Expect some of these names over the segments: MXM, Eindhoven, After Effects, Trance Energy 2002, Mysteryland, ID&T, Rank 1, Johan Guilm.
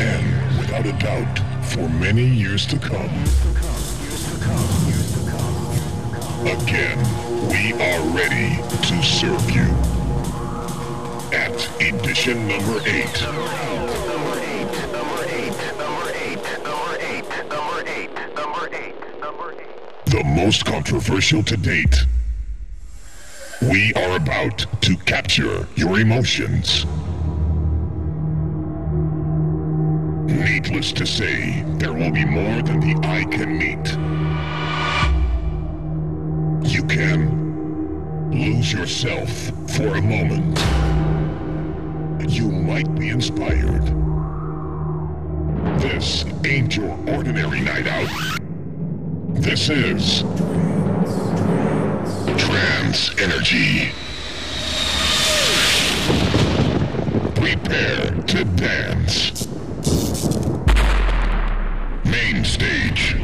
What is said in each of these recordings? and without a doubt for many years to come. Again, we are ready to serve you. At edition number 8. The most controversial to date. We are about to capture your emotions. Needless to say, there will be more than the eye can meet. You can lose yourself for a moment. You might be inspired. This ain't your ordinary night out. This is Trance Energy. Prepare to dance. Main stage.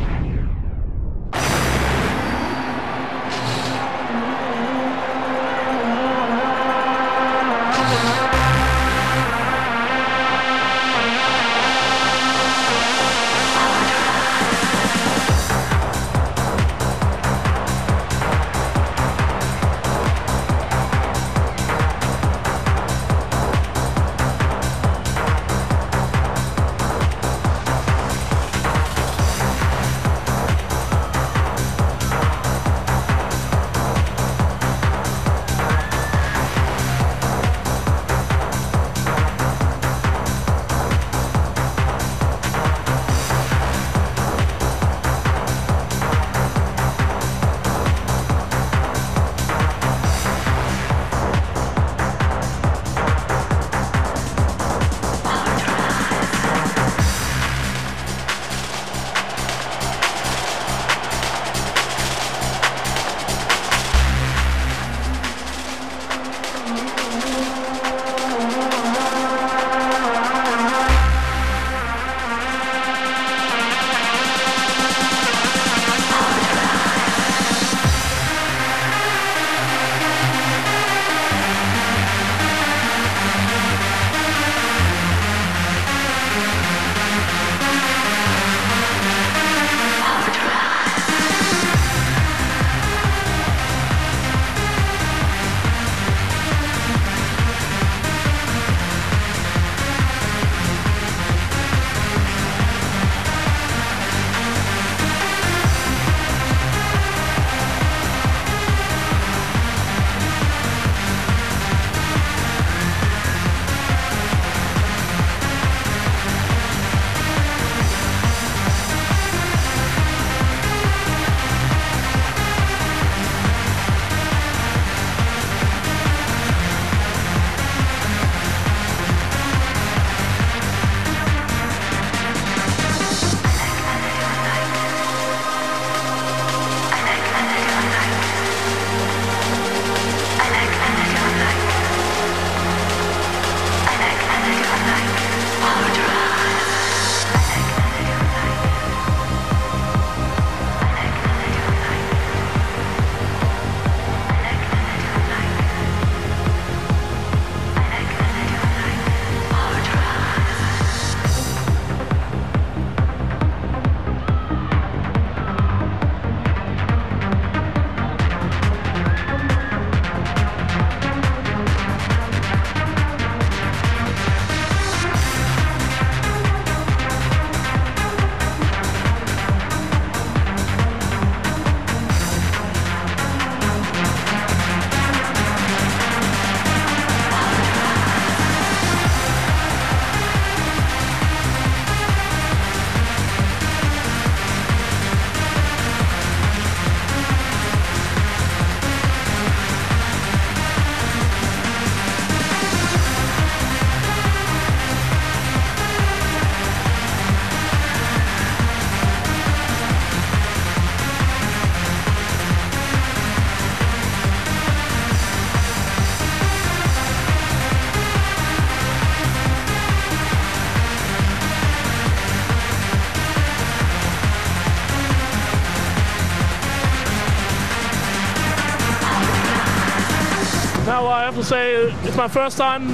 I have to say, it's my first time,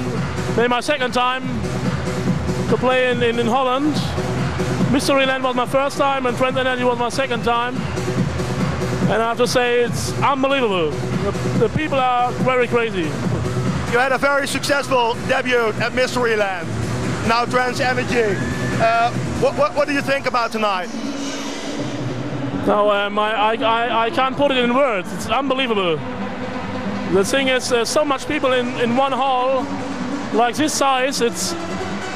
maybe my second time to play in Holland. Mysteryland was my first time and Trance Energy was my second time. And I have to say, it's unbelievable. The people are very crazy. You had a very successful debut at Mysteryland, now Trance Energy. What do you think about tonight? No, I can't put it in words. It's unbelievable. The thing is, so much people in one hall, like this size,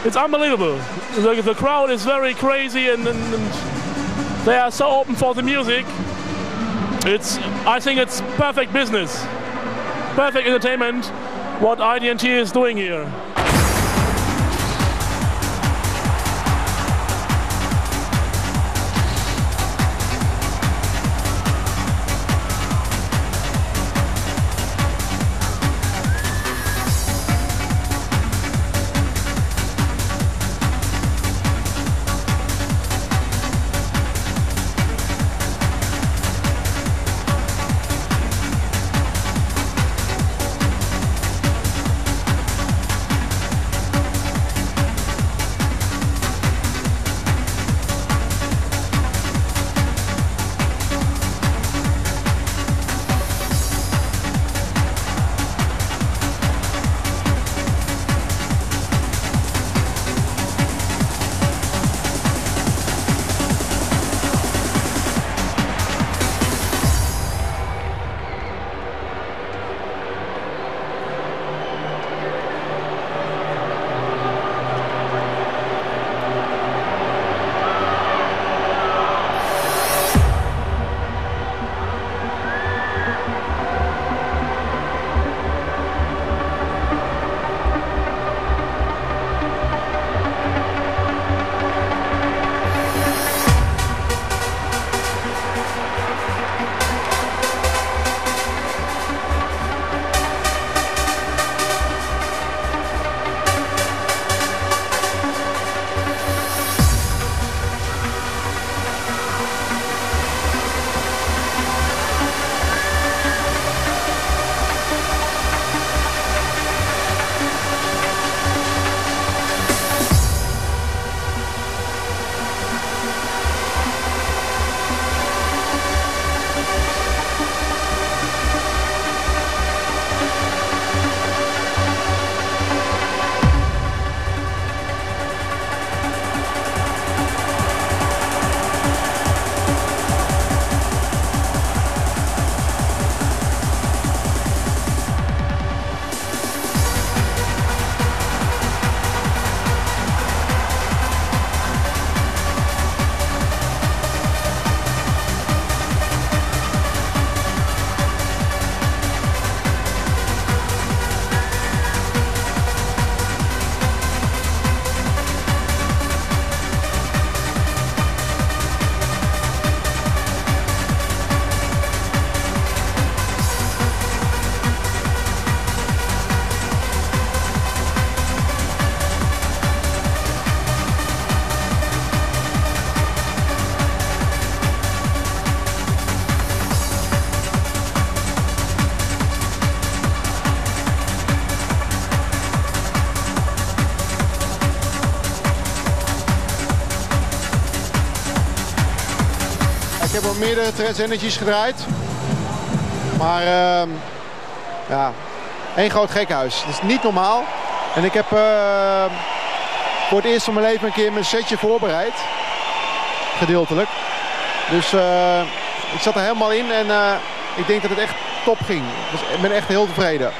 it's unbelievable. The crowd is very crazy and they are so open for the music. I think it's perfect business, perfect entertainment, what ID&T is doing here. Ik heb al meerdere Trance Energy's gedraaid, maar ja, één groot gekhuis. Dat is niet normaal. En ik heb voor het eerst van mijn leven een keer mijn setje voorbereid, gedeeltelijk. Dus ik zat er helemaal in en ik denk dat het echt top ging. Dus ik ben echt heel tevreden.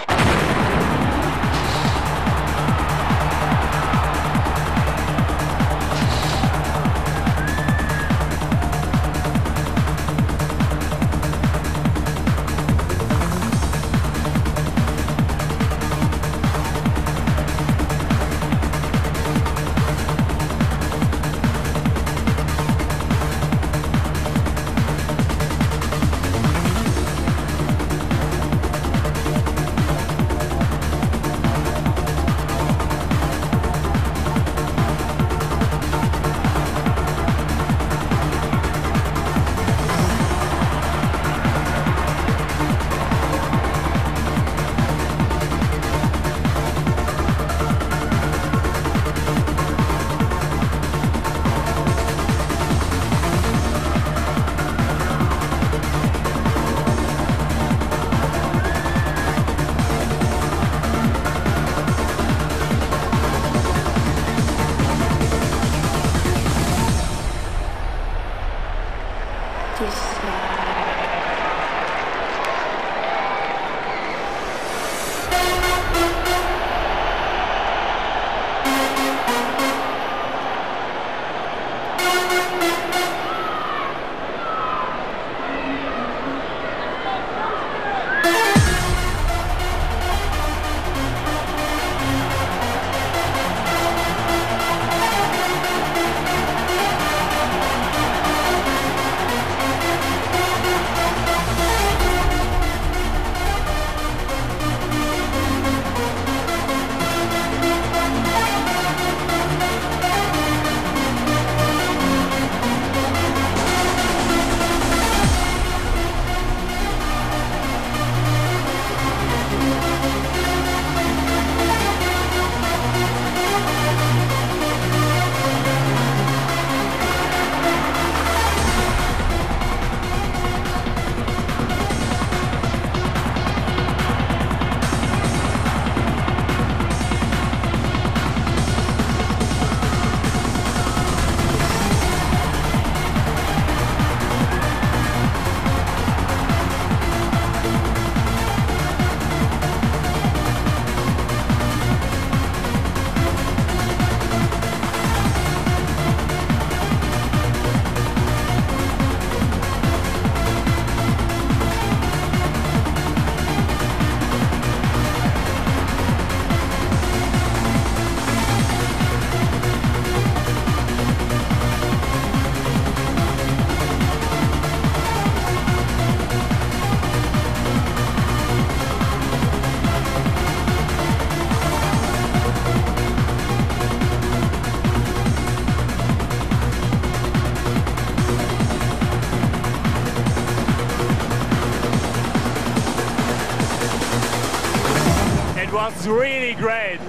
is really great.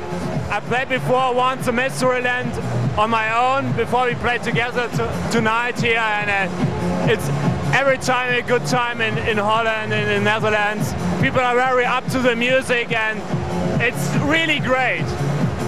I played before once in Mysteryland on my own before we played together tonight here, and it's every time a good time in Holland and in the Netherlands. People are very up to the music and it's really great.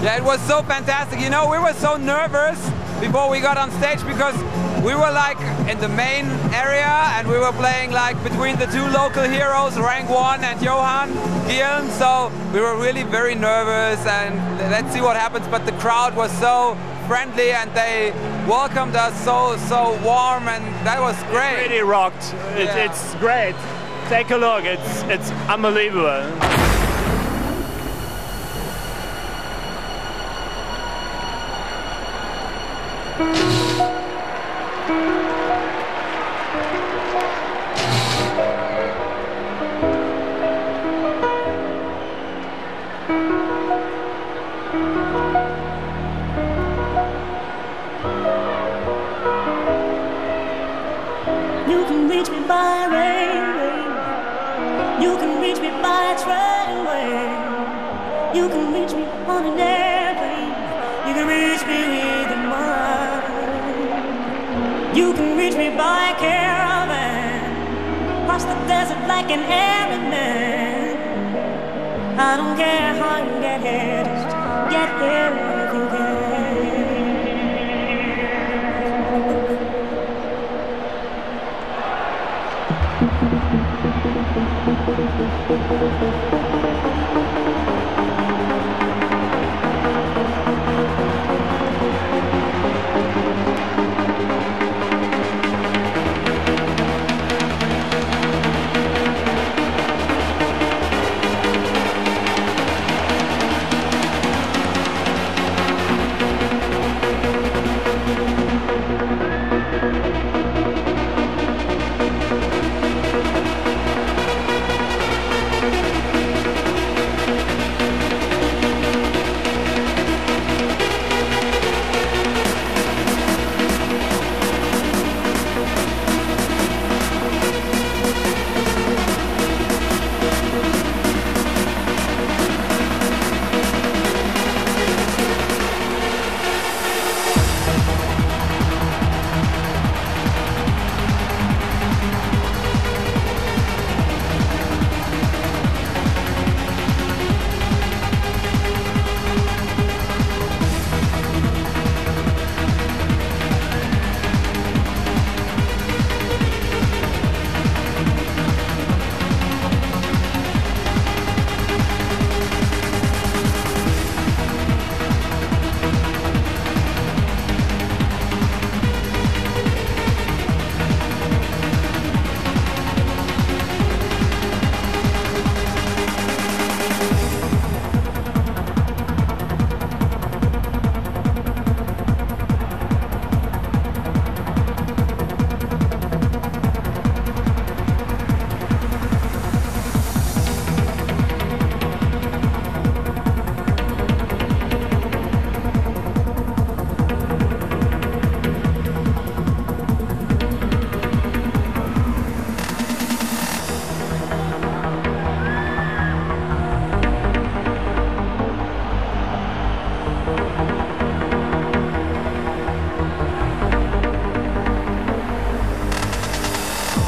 Yeah, it was so fantastic. You know, we were so nervous before we got on stage because we were like in the main area and we were playing like between the two local heroes, Rank 1 and Johan Guilm. So we were really very nervous and let's see what happens. But the crowd was so friendly and they welcomed us so warm, and that was great. It really rocked. Yeah. It's great. Take a look. It's unbelievable. You can reach me by railway, you can reach me by trainway, you can reach me on an airplane, you can reach me with a mind. You can reach me by caravan, cross the desert like an Arab man. I don't care how you get here, just get here if you can.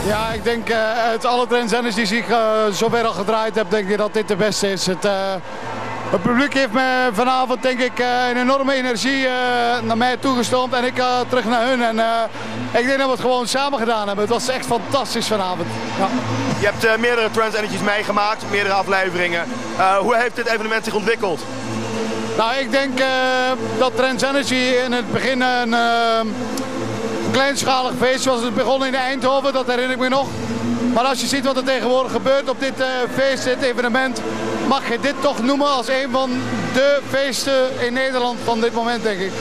Ja, ik denk uit alle Trance Energy die ik zover al gedraaid heb, denk ik dat dit de beste is. Het publiek heeft me vanavond denk ik een enorme energie naar mij toegestomd en ik terug naar hun. En ik denk dat we het gewoon samen gedaan hebben. Het was echt fantastisch vanavond. Ja. Je hebt meerdere Trance Energy's meegemaakt, meerdere afleveringen. Hoe heeft dit evenement zich ontwikkeld? Nou, ik denk dat Trance Energy in het begin een kleinschalig feest was. Het begon in Eindhoven, dat herinner ik me nog. Maar als je ziet wat er tegenwoordig gebeurt op dit feest, dit evenement, mag je dit toch noemen als een van de feesten in Nederland van dit moment, denk ik.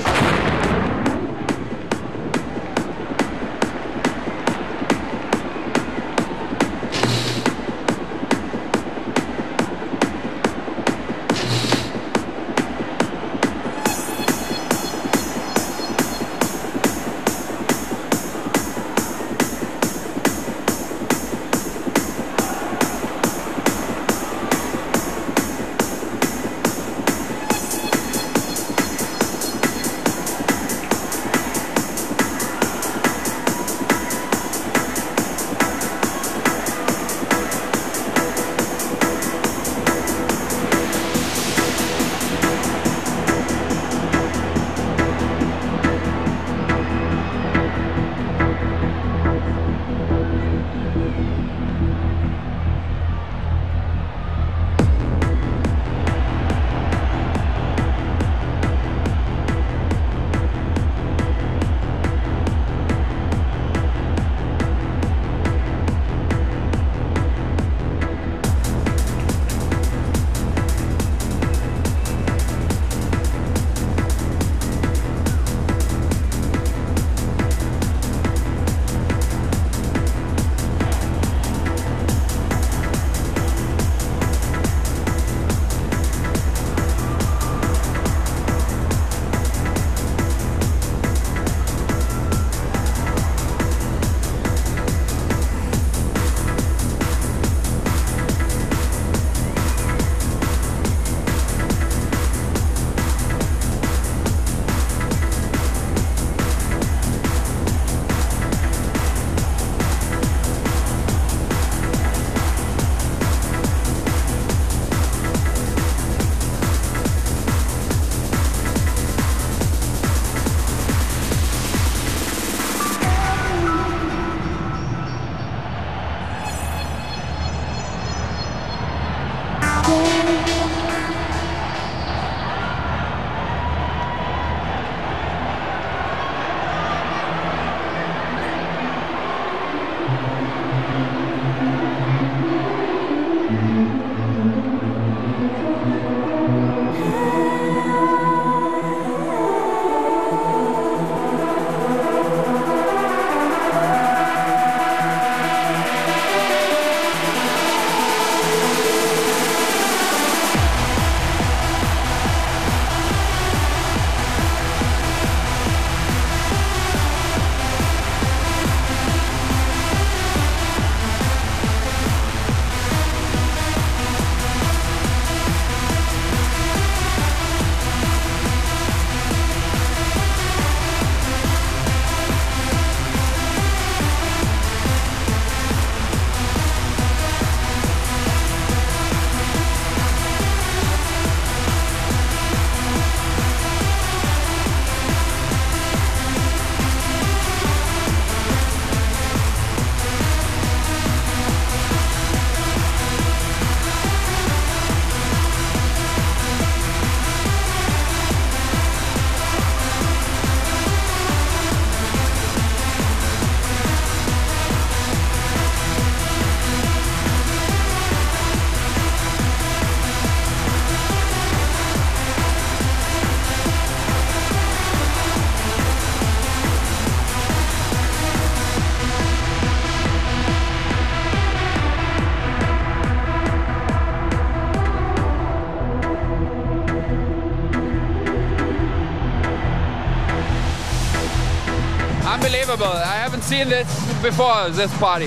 Unbelievable. I haven't seen this before, this party.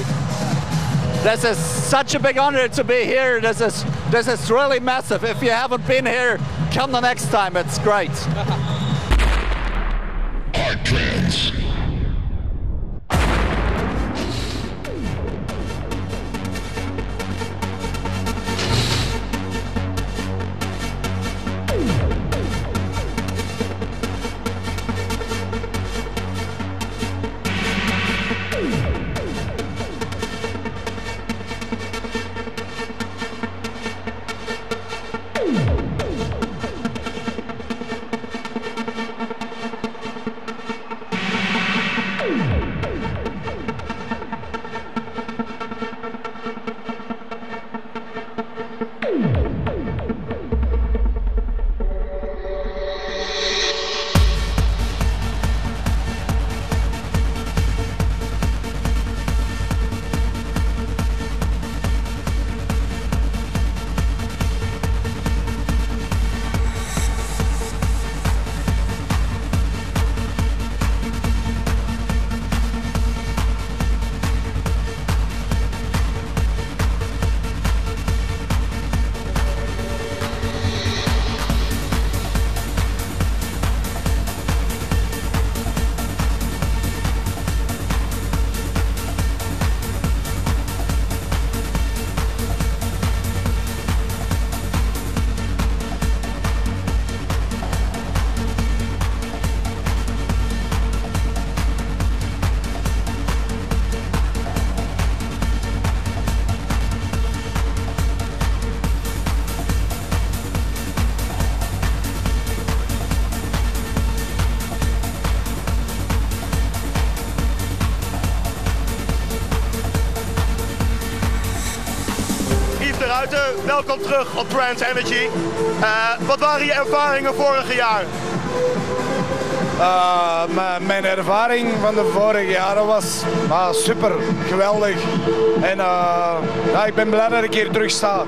This is such a big honor to be here. This is really massive. If you haven't been here, come the next time. It's great. Art Trance. Welkom terug op Trance Energy. Wat waren je ervaringen vorig jaar? Mijn ervaring van de vorige jaren was super, geweldig. En ik ben blij dat ik hier terug sta.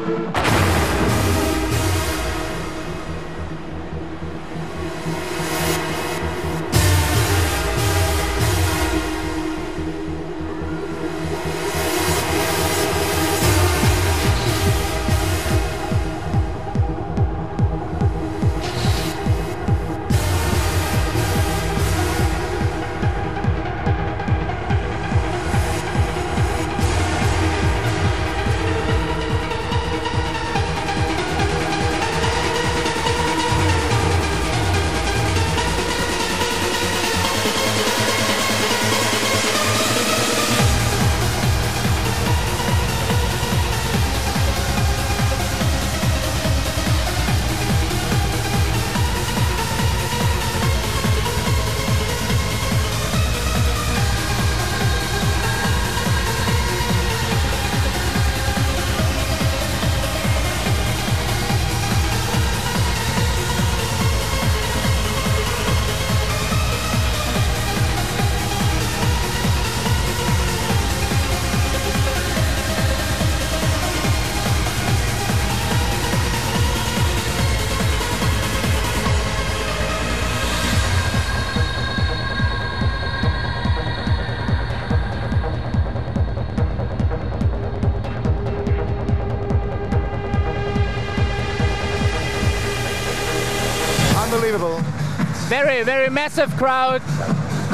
Very, very massive crowd,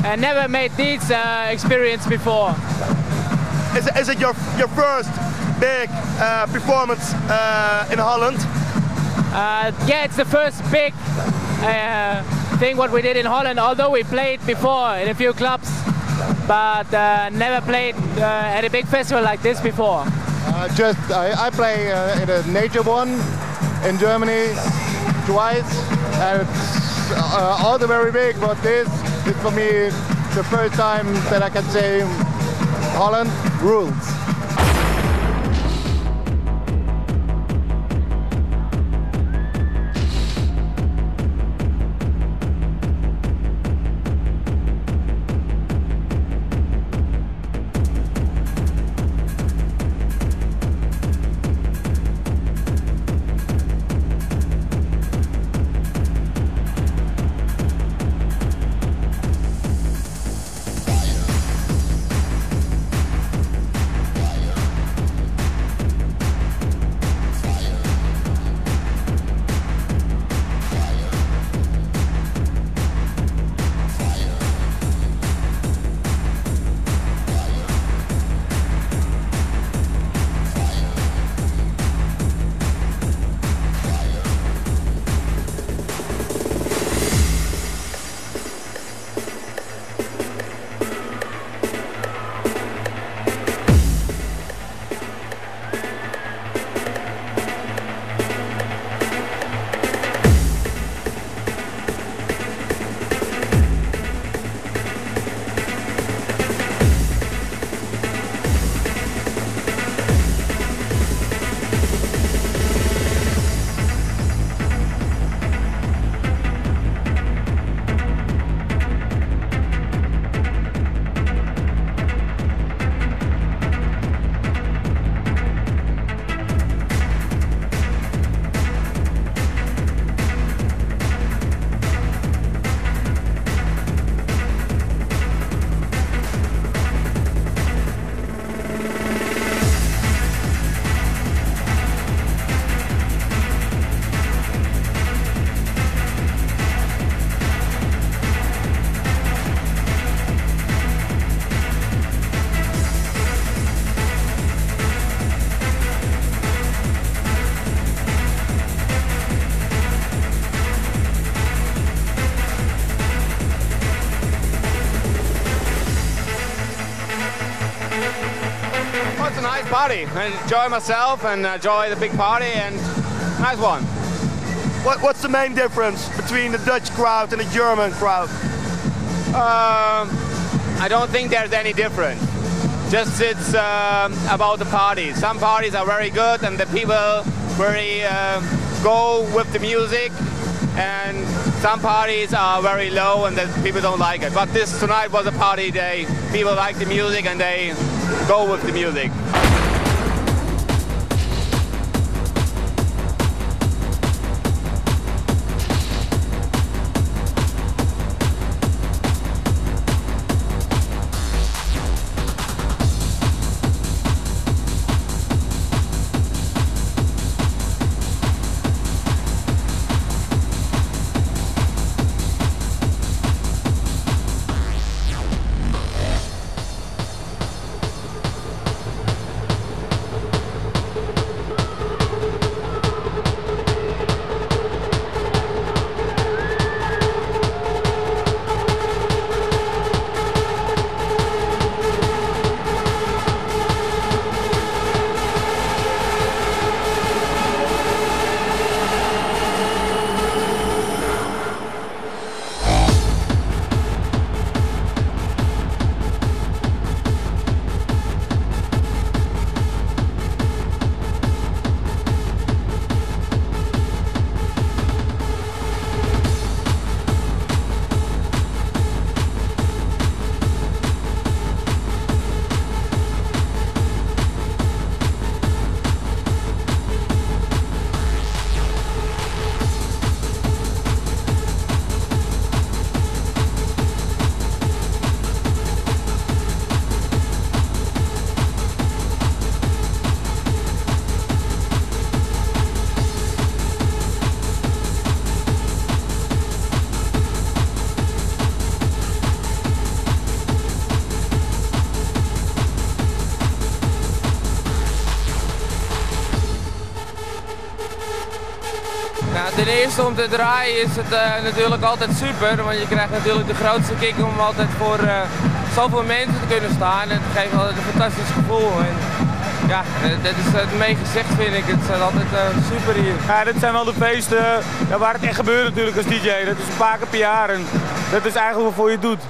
and never made these experience before. Is it your first big performance in Holland? Yeah, it's the first big thing what we did in Holland, although we played before in a few clubs, but never played at a big festival like this before. I play in a nature one in Germany twice, and all the very big, but this is for me the first time that I can say Holland rules. nice party. I enjoy myself and enjoy the big party, and nice one. What's the main difference between the Dutch crowd and the German crowd? I don't think there's any difference. Just it's about the party. Some parties are very good and the people very go with the music, and some parties are very low and the people don't like it. But this tonight was a party day. People like the music and they go with the music. Ten eerste om te draaien is het natuurlijk altijd super, want je krijgt natuurlijk de grootste kick om altijd voor zoveel mensen te kunnen staan. Het geeft altijd een fantastisch gevoel. En, ja, dat is het meegezicht, vind ik. Het is altijd super hier. Ja, dit zijn wel de feesten waar het echt gebeurt natuurlijk als DJ. Dat is een paar keer per jaar en dat is eigenlijk waarvoor je het doet.